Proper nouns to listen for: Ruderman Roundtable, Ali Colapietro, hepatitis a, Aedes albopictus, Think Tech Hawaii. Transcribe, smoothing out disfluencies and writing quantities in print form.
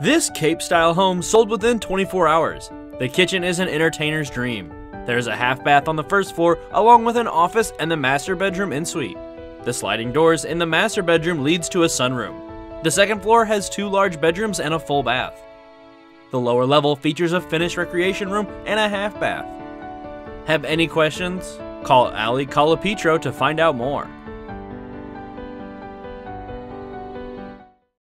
This Cape-style home sold within 24 hours. The kitchen is an entertainer's dream. There's a half bath on the first floor along with an office and the master bedroom ensuite. The sliding doors in the master bedroom leads to a sunroom. The second floor has two large bedrooms and a full bath. The lower level features a finished recreation room and a half bath. Have any questions? Call Ali Colapietro to find out more.